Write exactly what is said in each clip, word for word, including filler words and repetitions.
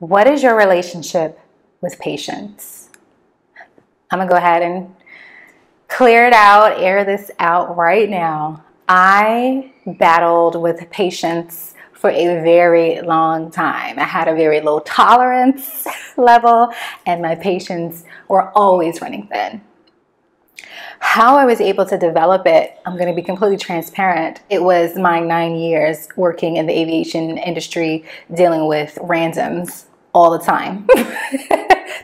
What is your relationship with patience? I'm gonna go ahead and clear it out, air this out right now. I battled with patience for a very long time. I had a very low tolerance level and my patience were always running thin. How I was able to develop it, I'm going to be completely transparent. It was my nine years working in the aviation industry, dealing with randoms all the time.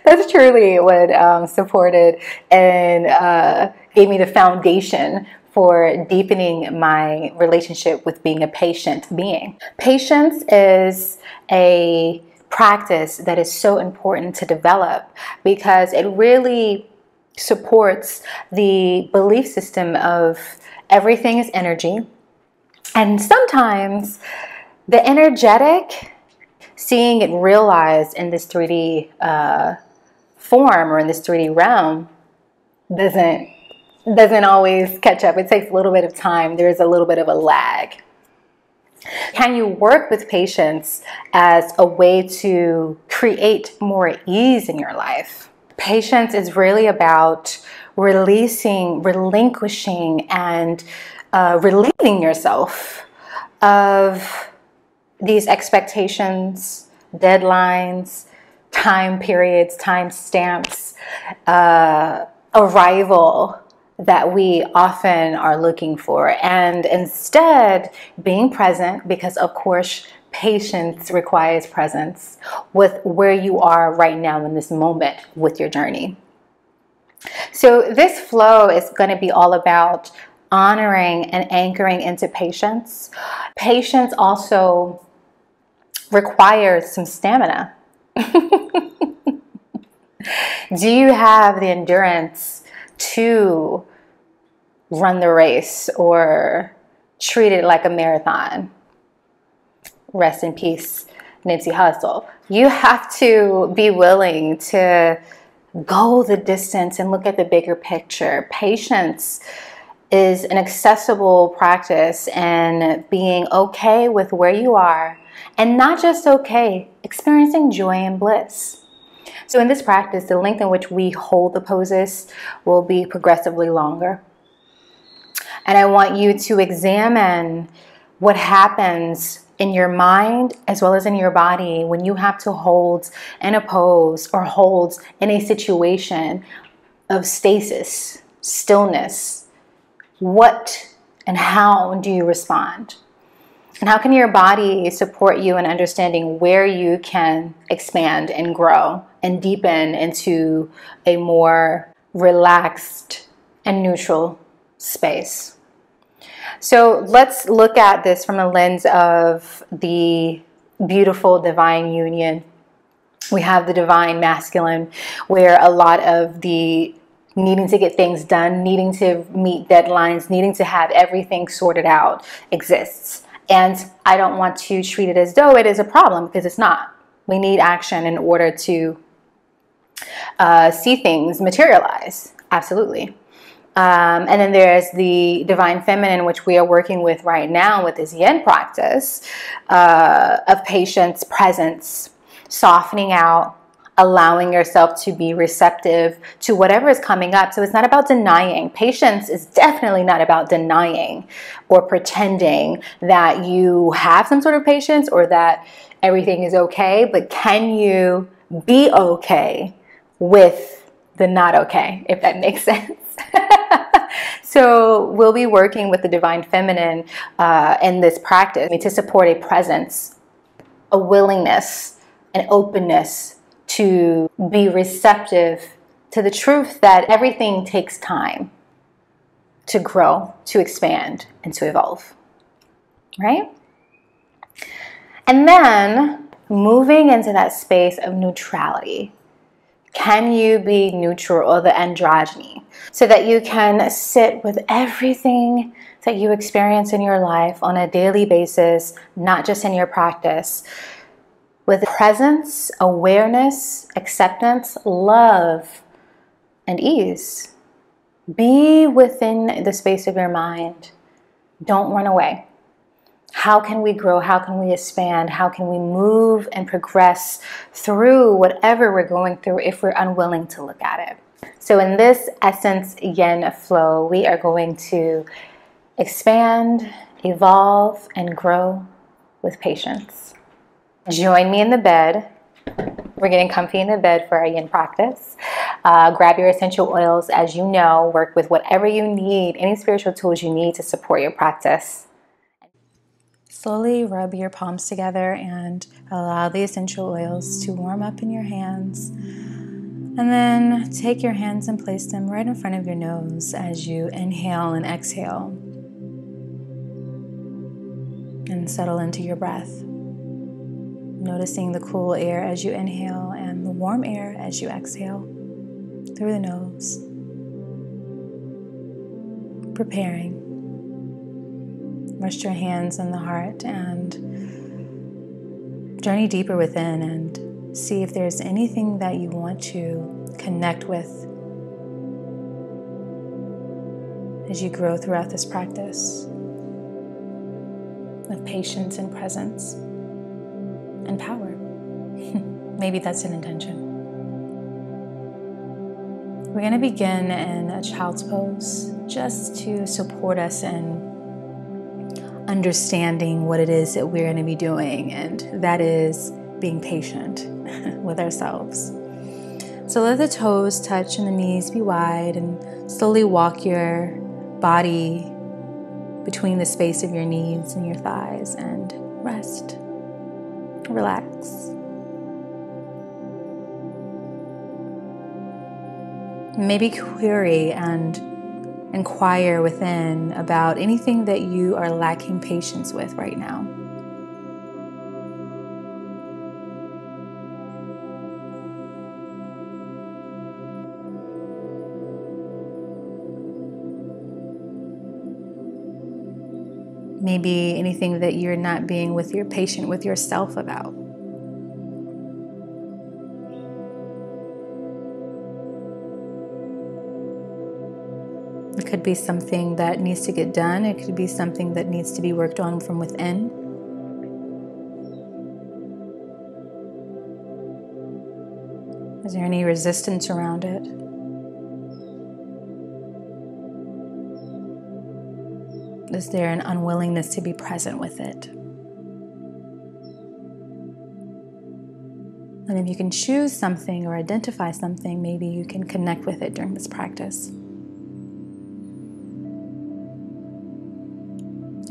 That's truly what um, supported and uh, gave me the foundation for deepening my relationship with being a patient being. Patience is a practice that is so important to develop because it really supports the belief system of everything is energy. And sometimes the energetic, seeing it realized in this three D uh, form or in this three D realm, doesn't, doesn't always catch up. It takes a little bit of time. There's a little bit of a lag. Can you work with patience as a way to create more ease in your life? Patience is really about releasing, relinquishing, and uh, relieving yourself of these expectations, deadlines, time periods, time stamps, uh, arrival that we often are looking for. And instead, being present, because of course, patience requires presence with where you are right now in this moment with your journey. So this flow is going to be all about honoring and anchoring into patience. Patience also requires some stamina. Do you have the endurance to run the race or treat it like a marathon? Rest in peace, Nipsey Hussle. You have to be willing to go the distance and look at the bigger picture. Patience is an accessible practice and being okay with where you are, and not just okay, experiencing joy and bliss. So in this practice, the length in which we hold the poses will be progressively longer. And I want you to examine what happens in your mind as well as in your body when you have to hold in a pose or hold in a situation of stasis, stillness. What and how do you respond? And how can your body support you in understanding where you can expand and grow and deepen into a more relaxed and neutral space? So let's look at this from a lens of the beautiful divine union. We have the divine masculine, where a lot of the needing to get things done, needing to meet deadlines, needing to have everything sorted out exists. And I don't want to treat it as though it is a problem, because it's not. We need action in order to uh, see things materialize. Absolutely. Um, and then there's the divine feminine, which we are working with right now with this yin practice uh, of patience, presence, softening out, allowing yourself to be receptive to whatever is coming up. So it's not about denying. Patience is definitely not about denying or pretending that you have some sort of patience or that everything is okay. But can you be okay with the not okay, if that makes sense? So we'll be working with the divine feminine uh, in this practice to support a presence, a willingness, an openness to be receptive to the truth that everything takes time to grow, to expand, and to evolve, right? And then moving into that space of neutrality. Can you be neutral, or the androgyny, so that you can sit with everything that you experience in your life on a daily basis, not just in your practice, with presence, awareness, acceptance, love, and ease? Be within the space of your mind. Don't run away. how can we grow? How can we expand? How can we move and progress through whatever we're going through if we're unwilling to look at it? So in this Essence Yin flow, we are going to expand, evolve, and grow with patience. Join me in the bed. We're getting comfy in the bed for our yin practice. Uh, grab your essential oils, as you know. Work with whatever you need, any spiritual tools you need to support your practice. Slowly rub your palms together and allow the essential oils to warm up in your hands. And then take your hands and place them right in front of your nose as you inhale and exhale. And settle into your breath. Noticing the cool air as you inhale and the warm air as you exhale through the nose. Preparing. Rest your hands on the heart and journey deeper within and see if there's anything that you want to connect with as you grow throughout this practice of patience and presence and power. Maybe that's an intention. We're going to begin in a child's pose just to support us in understanding what it is that we're going to be doing, and that is being patient with ourselves. So let the toes touch and the knees be wide, and slowly walk your body between the space of your knees and your thighs and rest. Relax. Maybe query and inquire within about anything that you are lacking patience with right now. Maybe anything that you're not being with your patient with yourself about. It could be something that needs to get done. It could be something that needs to be worked on from within. Is there any resistance around it? Is there an unwillingness to be present with it? And if you can choose something or identify something, maybe you can connect with it during this practice.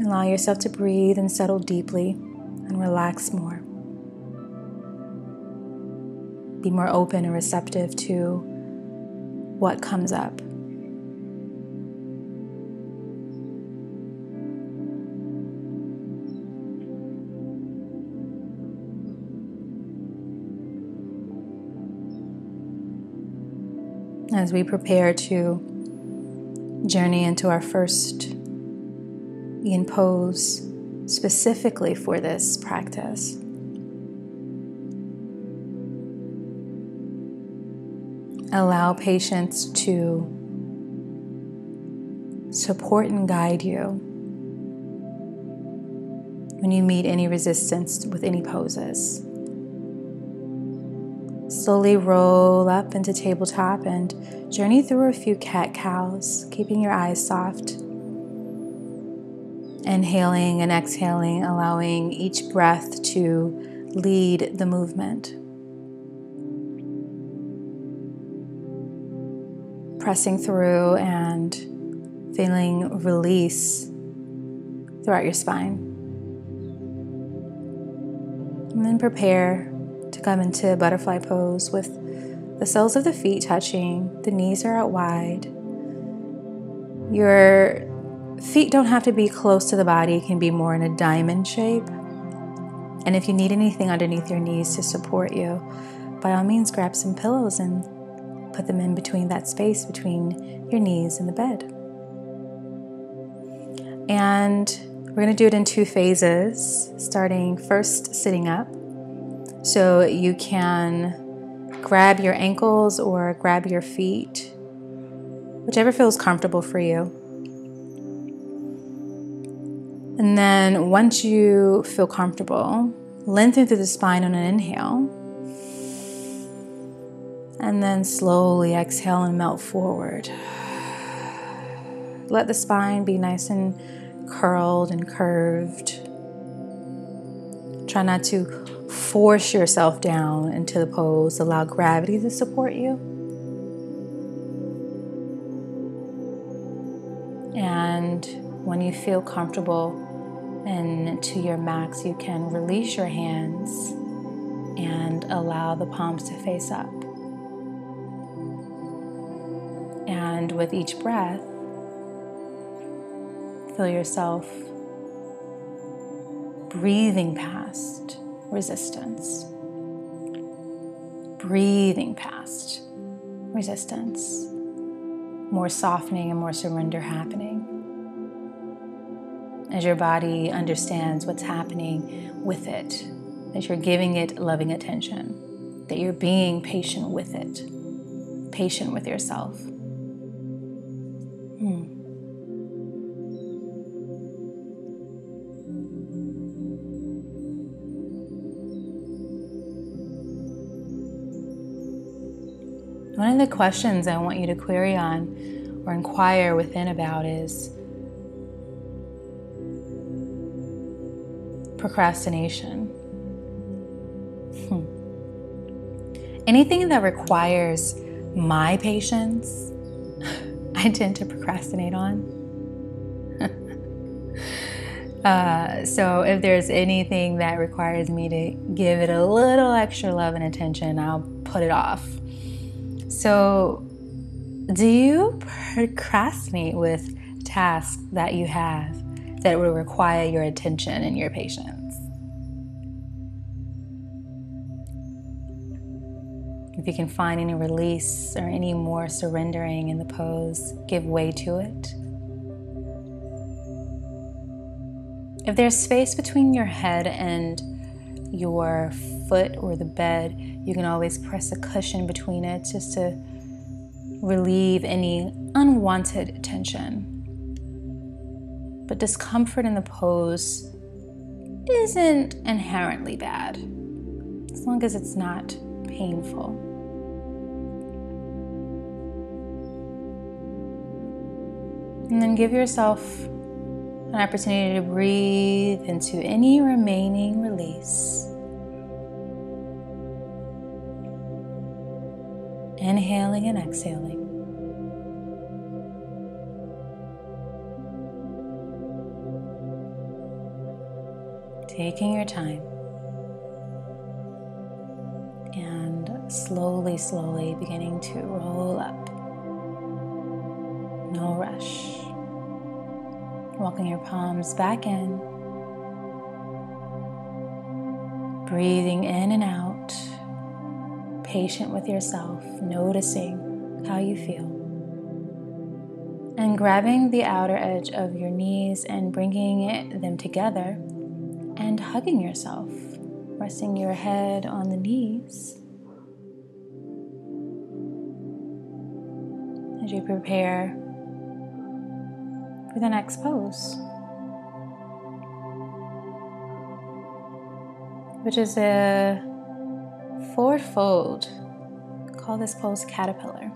Allow yourself to breathe and settle deeply and relax more. Be more open and receptive to what comes up. As we prepare to journey into our first yin pose specifically for this practice, allow patience to support and guide you when you meet any resistance with any poses. Slowly roll up into tabletop and journey through a few cat-cows, keeping your eyes soft. Inhaling and exhaling, allowing each breath to lead the movement. Pressing through and feeling release throughout your spine. And then prepare to come into butterfly pose with the soles of the feet touching, the knees are out wide. Your feet don't have to be close to the body, it can be more in a diamond shape. And if you need anything underneath your knees to support you, by all means grab some pillows and put them in between that space between your knees and the bed. And we're going to do it in two phases, starting first sitting up. So you can grab your ankles or grab your feet, whichever feels comfortable for you. And And then once you feel comfortable, lengthen through the spine on an inhale. And then slowly exhale and melt forward. Let the spine be nice and curled and curved. Try not to force yourself down into the pose. Allow gravity to support you. And when you feel comfortable and to your max, you can release your hands and allow the palms to face up. And with each breath, feel yourself breathing past resistance. Breathing past resistance. More softening and more surrender happening. As your body understands what's happening with it, that you're giving it loving attention, that you're being patient with it, patient with yourself. Hmm. One of the questions I want you to query on or inquire within about is procrastination. Hmm. Anything that requires my patience, I tend to procrastinate on. uh, so if there's anything that requires me to give it a little extra love and attention, I'll put it off. So, do you procrastinate with tasks that you have that will require your attention and your patience? If you can find any release or any more surrendering in the pose, give way to it. If there's space between your head and your foot or the bed, you can always press a cushion between it just to relieve any unwanted tension. But discomfort in the pose isn't inherently bad, as long as it's not painful. And then give yourself an opportunity to breathe into any remaining release. Inhaling and exhaling. Taking your time. And slowly, slowly beginning to roll up. No rush. Walking your palms back in. Breathing in and out. Patient with yourself, noticing how you feel. And grabbing the outer edge of your knees and bringing it, them together and hugging yourself, resting your head on the knees. As you prepare for the next pose, which is a forward fold. Call this pose caterpillar.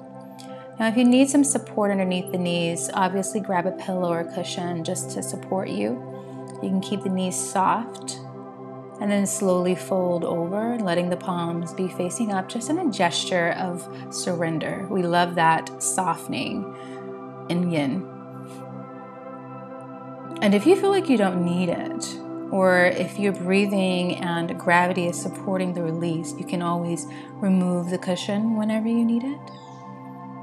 Now if you need some support underneath the knees, obviously grab a pillow or a cushion just to support you. You can keep the knees soft and then slowly fold over, letting the palms be facing up, just in a gesture of surrender. We love that softening in yin. And if you feel like you don't need it, or if you're breathing and gravity is supporting the release, you can always remove the cushion whenever you need it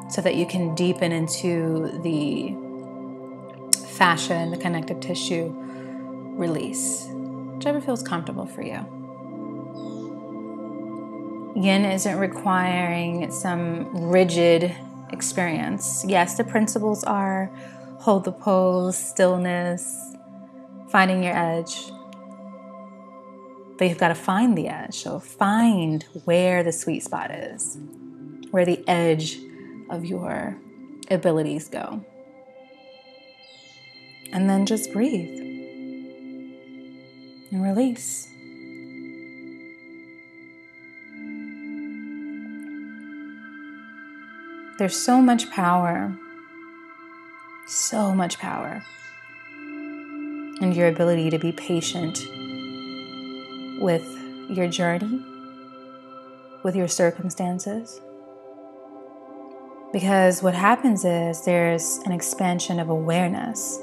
so that you can deepen into the fascia and the connective tissue release, whichever feels comfortable for you. Yin isn't requiring some rigid experience. Yes, the principles are hold the pose, stillness, finding your edge, but you've got to find the edge. So find where the sweet spot is, where the edge of your abilities go. And then just breathe. and release. There's so much power, so much power in your ability to be patient with your journey, with your circumstances. Because what happens is there's an expansion of awareness.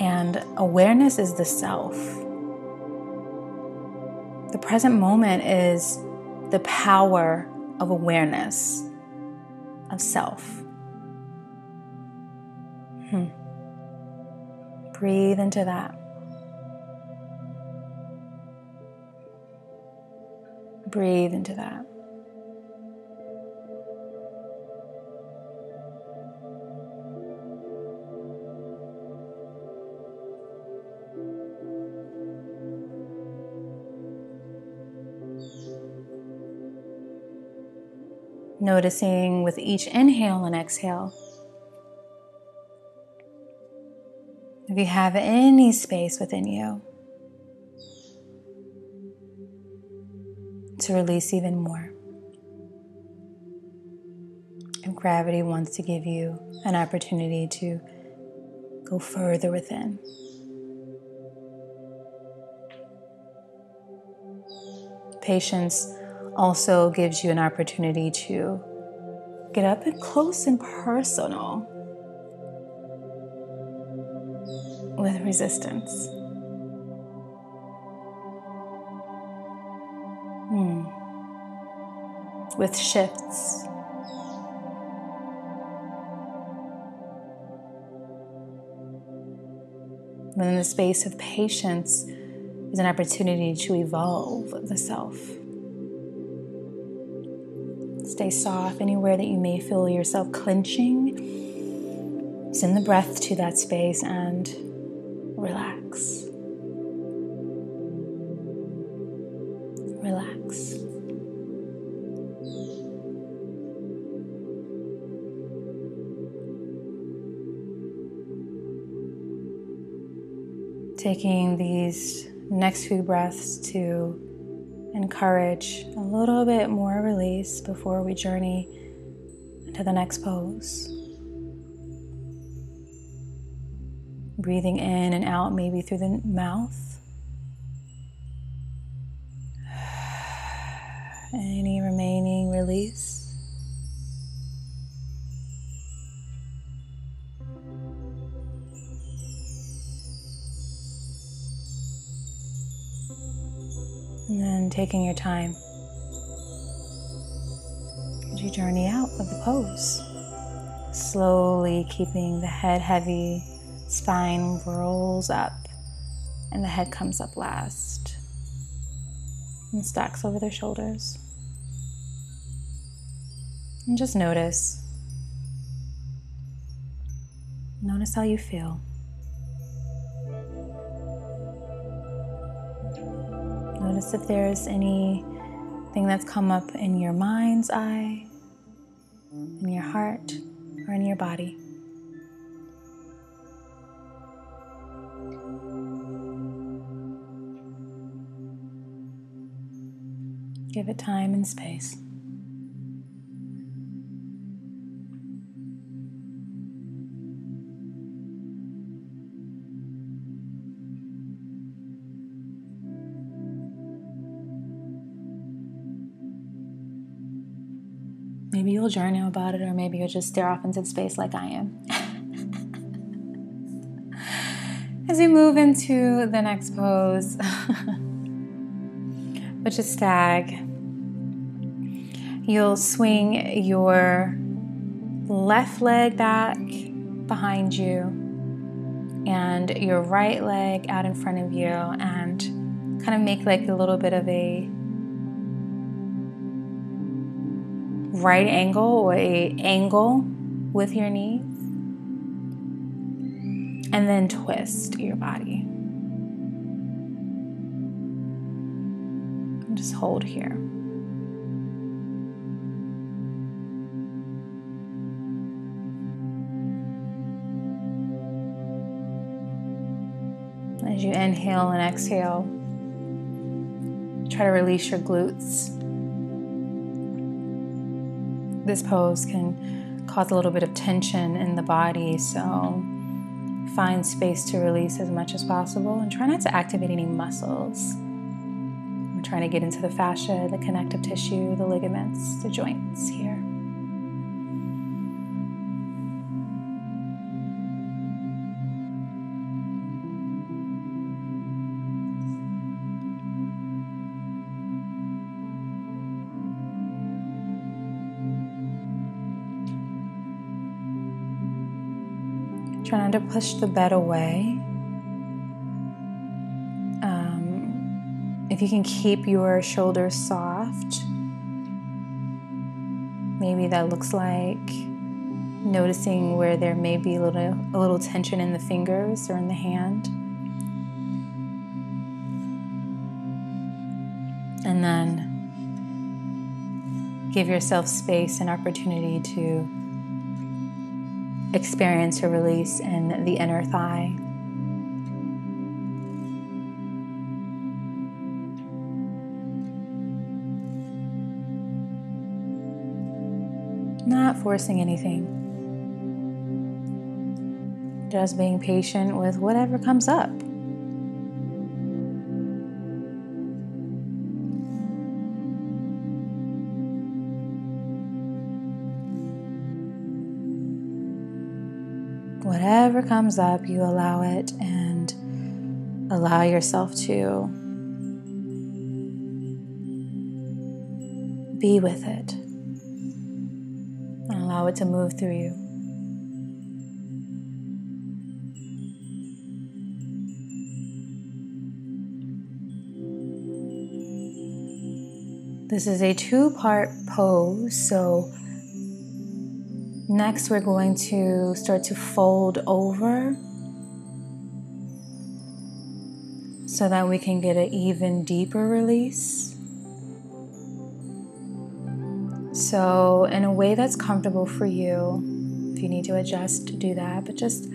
And awareness is the self. The present moment is the power of awareness, of self. Hmm. Breathe into that. Breathe into that. Noticing with each inhale and exhale if you have any space within you to release even more. And gravity wants to give you an opportunity to go further within. Patience also gives you an opportunity to get up and close and personal with resistance. Hmm. With shifts. Within the space of patience is an opportunity to evolve the self. Stay soft anywhere that you may feel yourself clenching. Send the breath to that space and relax. Relax. Taking these next few breaths to encourage a little bit more release before we journey into the next pose. Breathing in and out, maybe through the mouth. Any remaining release. And then taking your time as you journey out of the pose. Slowly keeping the head heavy, spine rolls up, and the head comes up last and stacks over their shoulders. And just notice. Notice how you feel. Notice if there's anything that's come up in your mind's eye, in your heart, or in your body. Give it time and space. Maybe you'll journal about it, or maybe you'll just stare off into space like I am. As we move into the next pose, which is stag, you'll swing your left leg back behind you and your right leg out in front of you, and kind of make like a little bit of a right angle or a angle with your knees, and then twist your body. And just hold here. As As you inhale and exhale, try to release your glutes. This pose can cause a little bit of tension in the body, so find space to release as much as possible and try not to activate any muscles. I'm trying to get into the fascia, the connective tissue, the ligaments, the joints here. Try not to push the bed away. Um, if you can keep your shoulders soft, maybe that looks like noticing where there may be a little, a little tension in the fingers or in the hand. And then give yourself space and opportunity to experience a release in the inner thigh. Not forcing anything. Just being patient with whatever comes up. Whatever comes up, you allow it and allow yourself to be with it. And allow it to move through you. This is a two-part pose, so next, we're going to start to fold over so that we can get an even deeper release. So in a way that's comfortable for you, if you need to adjust to do that, but just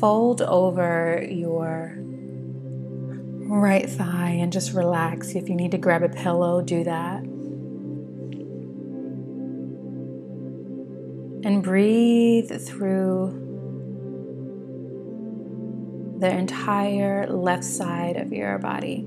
fold over your right thigh and just relax. If you need to grab a pillow, do that. And breathe through the entire left side of your body.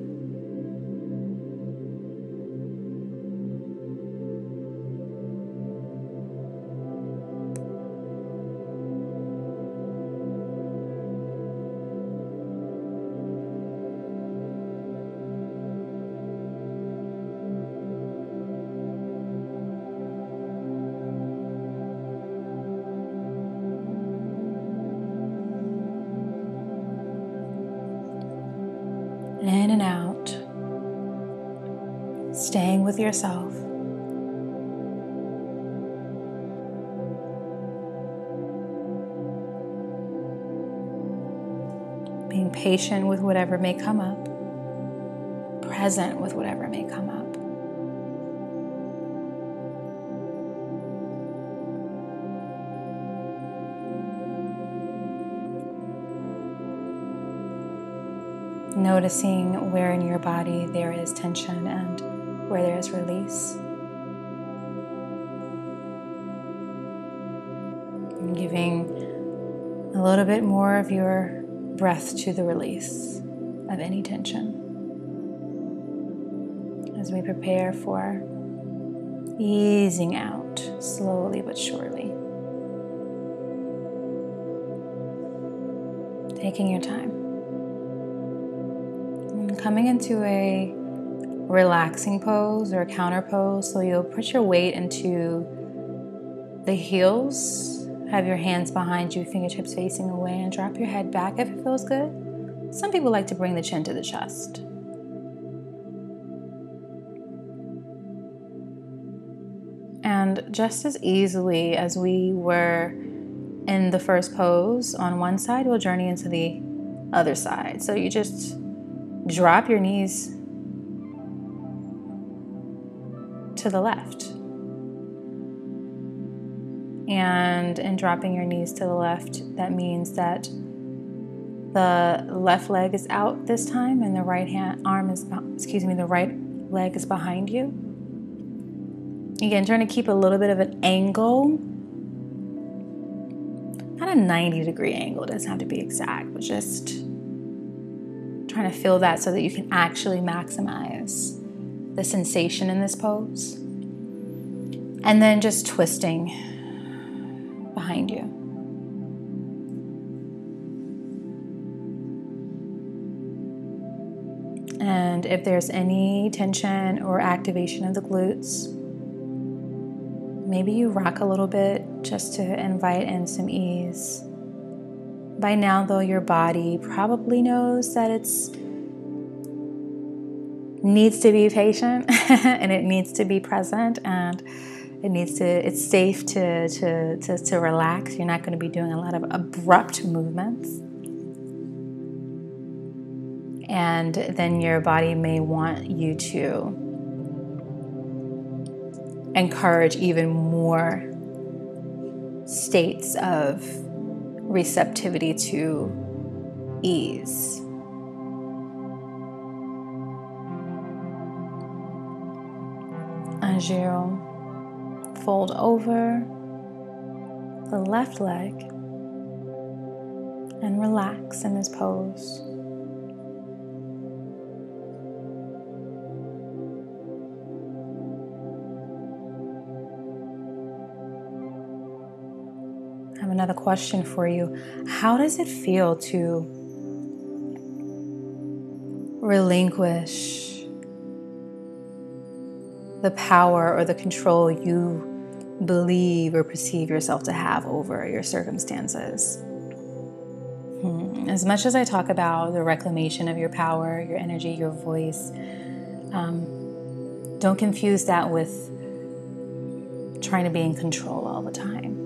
In and out, staying with yourself. Being patient with whatever may come up, present with whatever may come up. Noticing where in your body there is tension and where there is release. And giving a little bit more of your breath to the release of any tension as we prepare for easing out slowly but surely. Taking your time. Coming into a relaxing pose or a counter pose, so you'll put your weight into the heels, have your hands behind you, fingertips facing away, and drop your head back if it feels good. Some people like to bring the chin to the chest. And just as easily as we were in the first pose on one side, we'll journey into the other side. So you just drop your knees to the left. And in dropping your knees to the left, that means that The left leg is out this time, and the right hand arm is, excuse me, the right leg is behind you. Again, trying to keep a little bit of an angle. Not a ninety degree angle, it doesn't have to be exact, but just trying to feel that so that you can actually maximize the sensation in this pose. And then just twisting behind you. And if there's any tension or activation of the glutes, maybe you rock a little bit just to invite in some ease. By now, though, your body probably knows that it's needs to be patient and it needs to be present, and it needs to, it's safe to, to, to, to relax. You're not going to be doing a lot of abrupt movements. And then your body may want you to encourage even more states of receptivity to ease. As you fold over the left leg and relax in this pose. I have another question for you. How does it feel to relinquish the power or the control you believe or perceive yourself to have over your circumstances? Hmm. As much as I talk about the reclamation of your power, your energy, your voice, um, don't confuse that with trying to be in control all the time.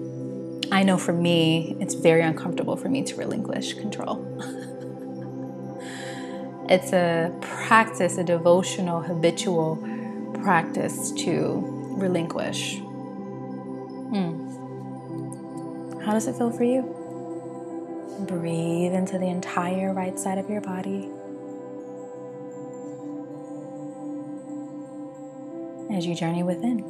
I know for me, it's very uncomfortable for me to relinquish control. It's a practice, a devotional, habitual practice to relinquish. Mm. How does it feel for you? Breathe into the entire right side of your body. As you journey within.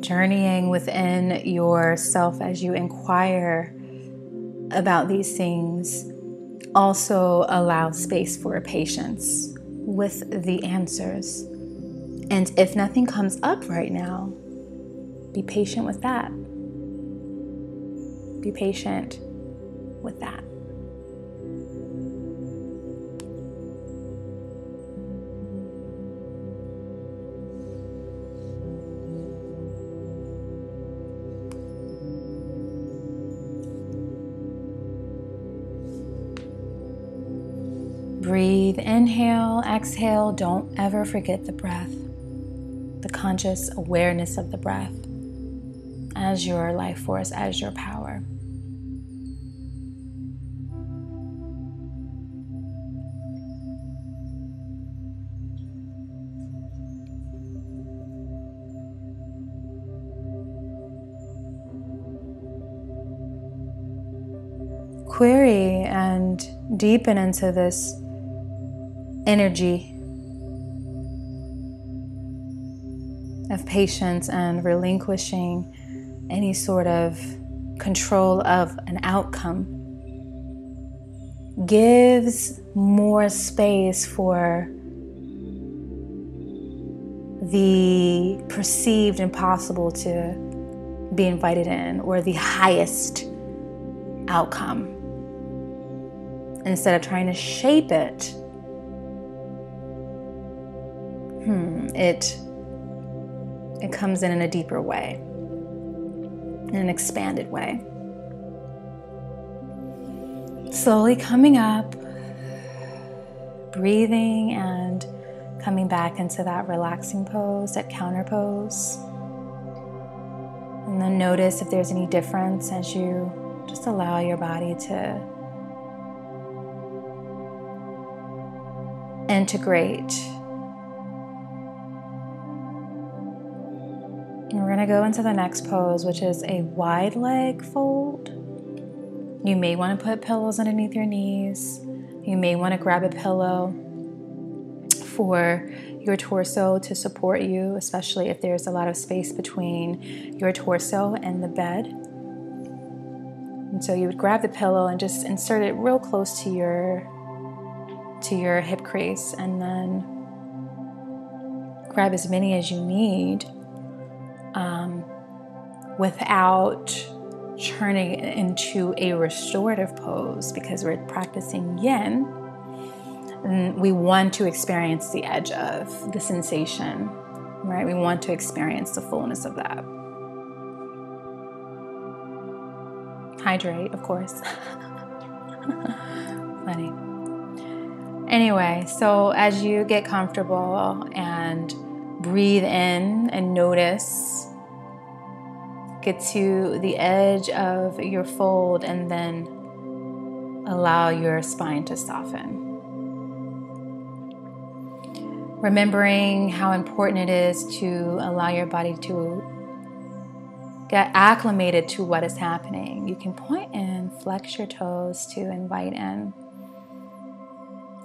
Journeying within yourself as you inquire about these things also allows space for patience with the answers. And if nothing comes up right now, be patient with that. Be patient with that. Breathe, inhale, exhale. Don't ever forget the breath, the conscious awareness of the breath as your life force, as your power. Query and deepen into this energy of patience and relinquishing any sort of control of an outcome gives more space for the perceived impossible to be invited in, or the highest outcome, instead of trying to shape it. Hmm, it, it comes in in a deeper way, in an expanded way. Slowly coming up, breathing and coming back into that relaxing pose, that counter pose. And then notice if there's any difference as you Just allow your body to integrate. And we're gonna go into the next pose, which is a wide leg fold. You may wanna put pillows underneath your knees. You may wanna grab a pillow for your torso to support you, especially if there's a lot of space between your torso and the bed. And so you would grab the pillow and just insert it real close to your, to your hip crease, and then grab as many as you need um, without turning it into a restorative pose, because we're practicing yin. And we want to experience the edge of the sensation, right? We want to experience the fullness of that. Hydrate, of course. Funny. Anyway, so as you get comfortable, and breathe in and notice, get to the edge of your fold, and then allow your spine to soften. Remembering how important it is to allow your body to get acclimated to what is happening. You can point in, flex your toes to invite in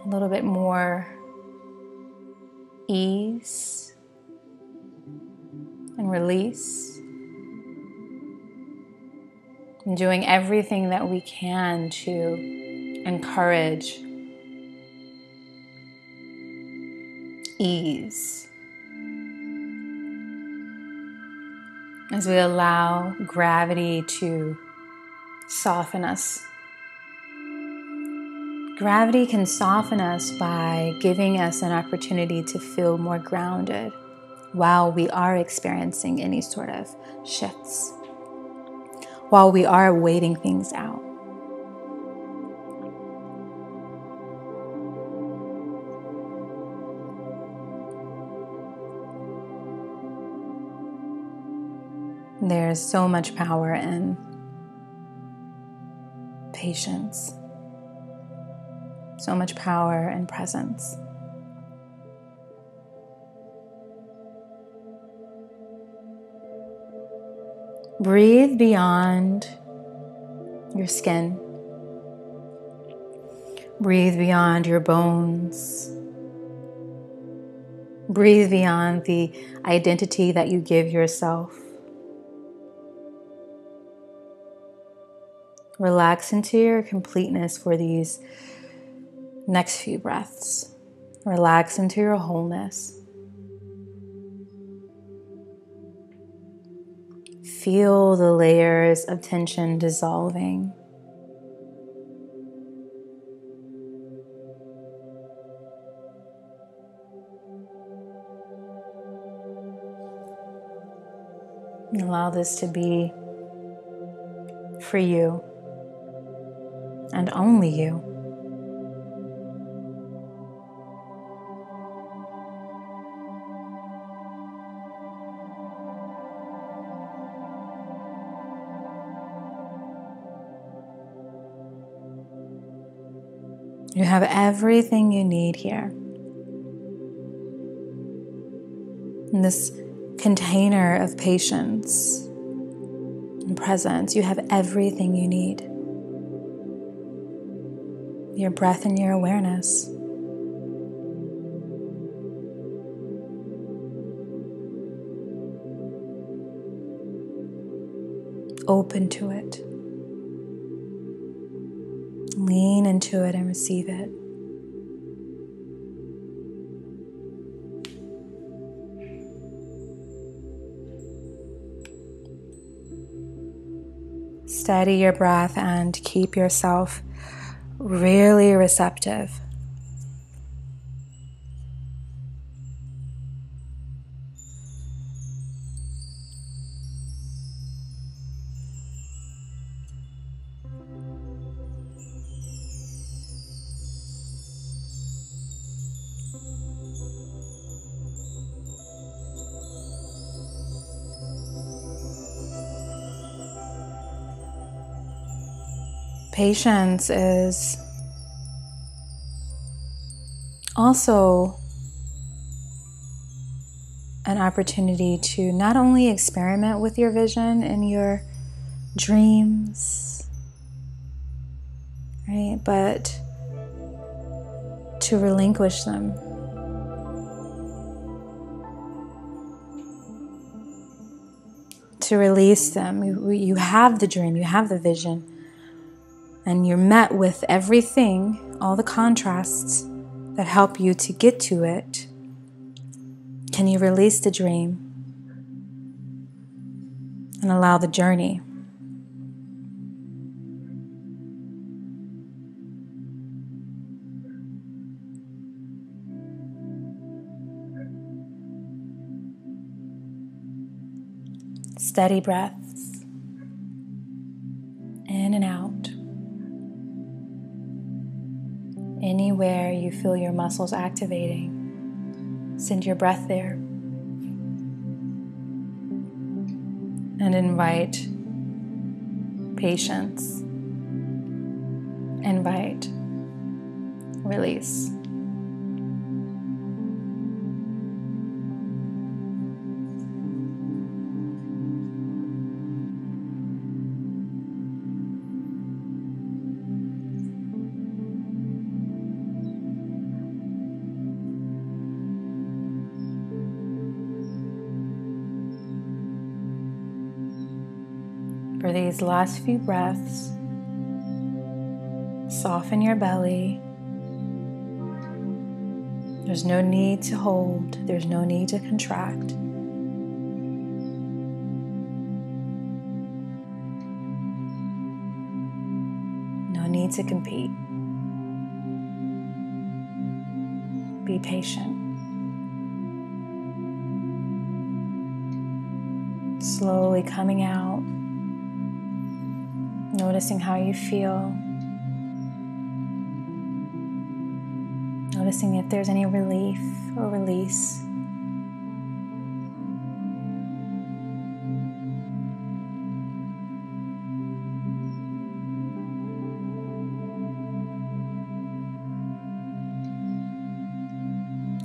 a little bit more ease and release. And doing everything that we can to encourage ease as we allow gravity to soften us. Gravity can soften us by giving us an opportunity to feel more grounded while we are experiencing any sort of shifts, while we are waiting things out. There's so much power in patience, so much power in presence. Breathe beyond your skin. Breathe beyond your bones. Breathe beyond the identity that you give yourself. Relax into your completeness for these next few breaths. Relax into your wholeness. Feel the layers of tension dissolving. And allow this to be for you. And only you. You have everything you need here. In this container of patience and presence, you have everything you need. Your breath and your awareness. Open to it. Lean into it and receive it. Steady your breath and keep yourself really receptive. patience is also an opportunity to not only experiment with your vision and your dreams, right, but to relinquish them. To release them. You, you have the dream, you have the vision, and you're met with everything, all the contrasts that help you to get to it. Can you release the dream and allow the journey? Steady breaths in and out. Anywhere you feel your muscles activating, send your breath there. And invite patience. Invite release. For these last few breaths, soften your belly. There's no need to hold. There's no need to contract. No need to compete. Be patient. Slowly coming out. Noticing how you feel. Noticing if there's any relief or release.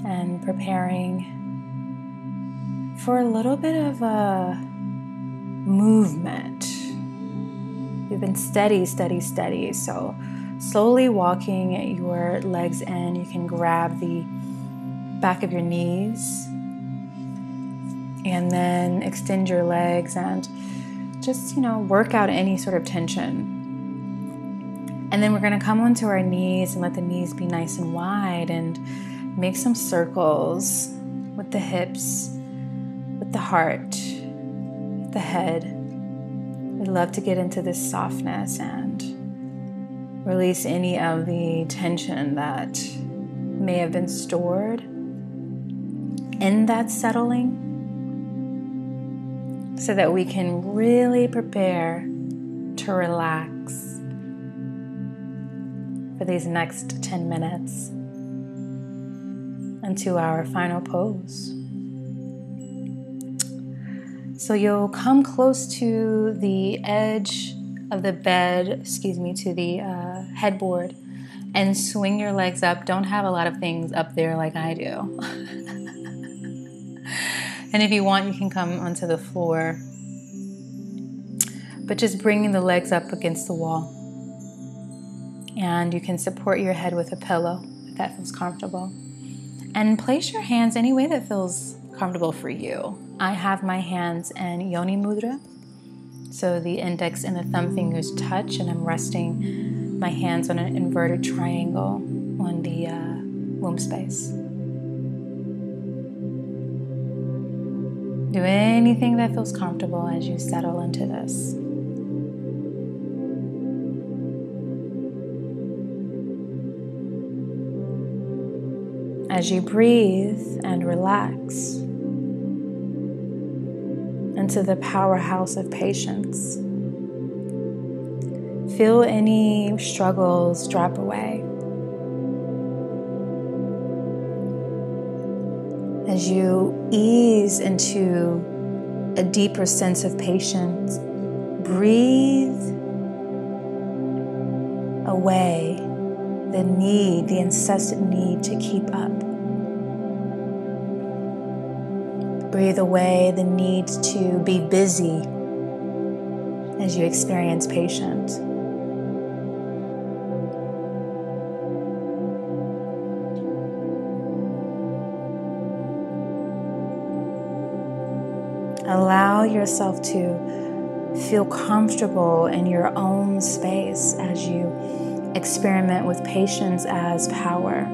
And preparing for a little bit of a movement. We've been steady, steady, steady. So slowly walking your legs in, you can grab the back of your knees and then extend your legs and just, you know, work out any sort of tension. And then we're going to come onto our knees and let the knees be nice and wide and make some circles with the hips, with the heart, with the head. We'd love to get into this softness and release any of the tension that may have been stored in that settling so that we can really prepare to relax for these next ten minutes into our final pose. So you'll come close to the edge of the bed, excuse me, to the uh, headboard, and swing your legs up. Don't have a lot of things up there like I do. And if you want, you can come onto the floor. But just bringing the legs up against the wall. And you can support your head with a pillow, if that feels comfortable. And place your hands any way that feels comfortable for you. I have my hands in Yoni Mudra, so the index and the thumb fingers touch, and I'm resting my hands on an inverted triangle on the uh, womb space. Do anything that feels comfortable as you settle into this. As you breathe and relax into the powerhouse of patience, feel any struggles drop away. As you ease into a deeper sense of patience, breathe away the need, the incessant need to keep up. Breathe away the need to be busy as you experience patience. Allow yourself to feel comfortable in your own space as you experiment with patience as power.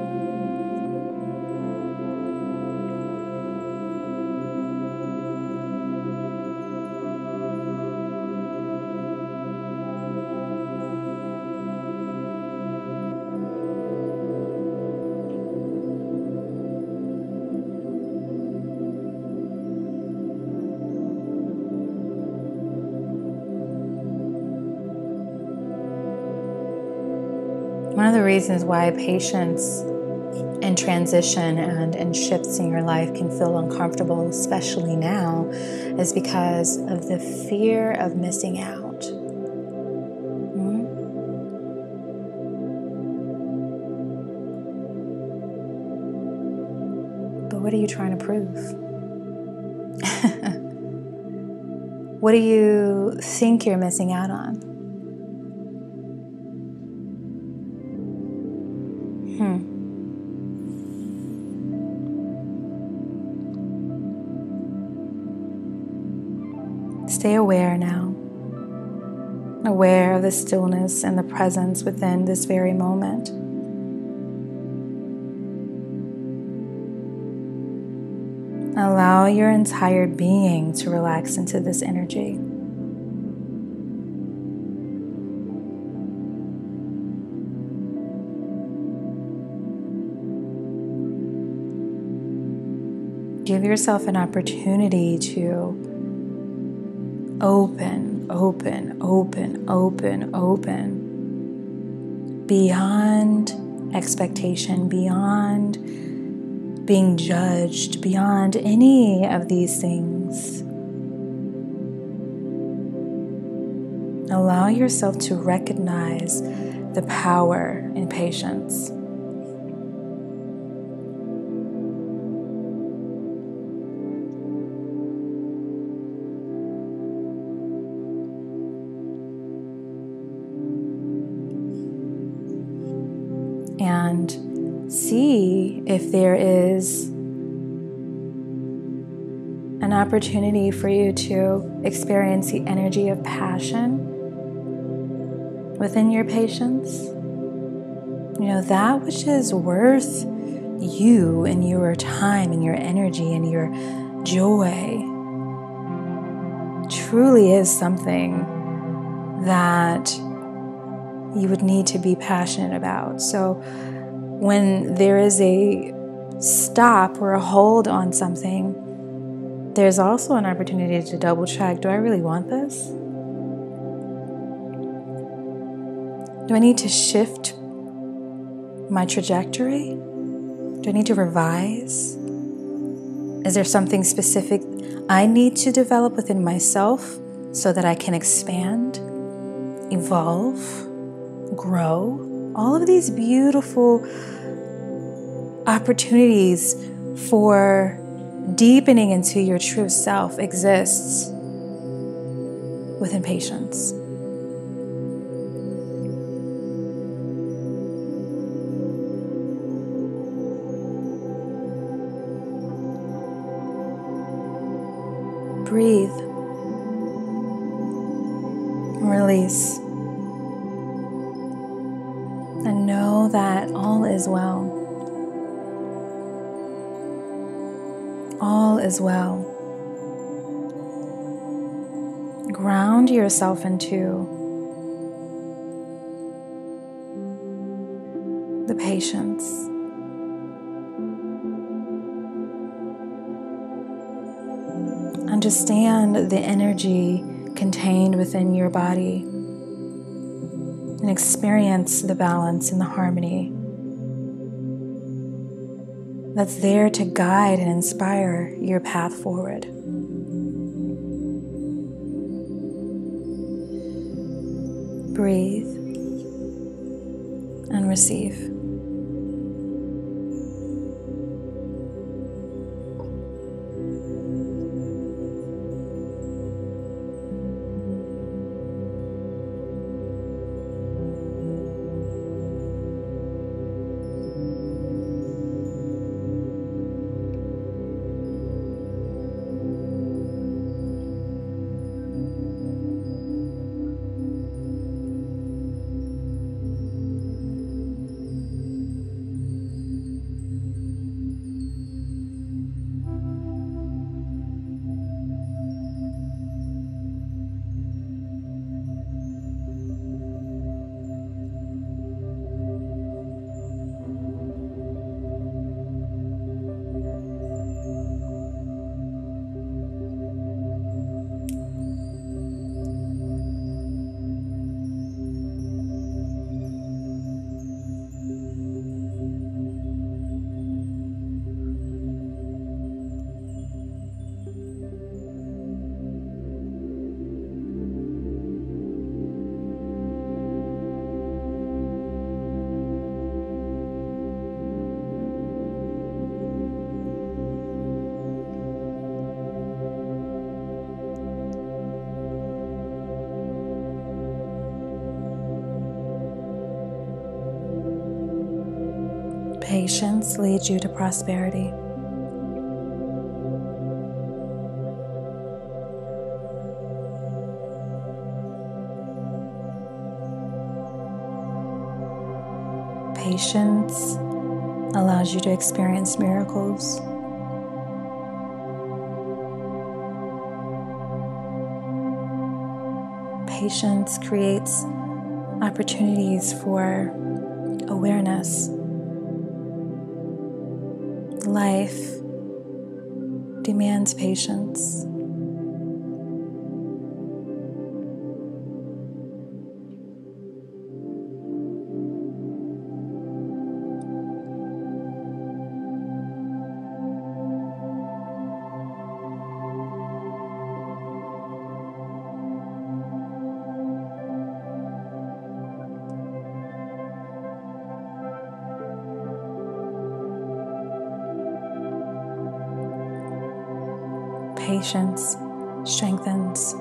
One of the reasons why patience in transition and in shifts in your life can feel uncomfortable, especially now, is because of the fear of missing out. Mm-hmm. But what are you trying to prove? What do you think you're missing out on? Stay aware now, aware of the stillness and the presence within this very moment. Allow your entire being to relax into this energy. Give yourself an opportunity to open, open, open, open, open, beyond expectation, beyond being judged, beyond any of these things. Allow yourself to recognize the power in patience. And see if there is an opportunity for you to experience the energy of passion within your patience. You know, that which is worth you and your time and your energy and your joy truly is something that you would need to be passionate about. So when there is a stop or a hold on something, there's also an opportunity to double check, do I really want this? Do I need to shift my trajectory? Do I need to revise? Is there something specific I need to develop within myself so that I can expand, evolve, grow? All of these beautiful opportunities for deepening into your true self exists within patience. Breathe. Release. And know that all is well. All is well. Ground yourself into the patience. Understand the energy contained within your body. And experience the balance and the harmony that's there to guide and inspire your path forward. Breathe. and receive. Patience leads you to prosperity. Patience allows you to experience miracles. Patience creates opportunities for awareness. Life demands patience. Patience strengthens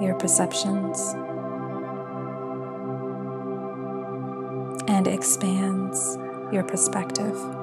your perceptions and expands your perspective.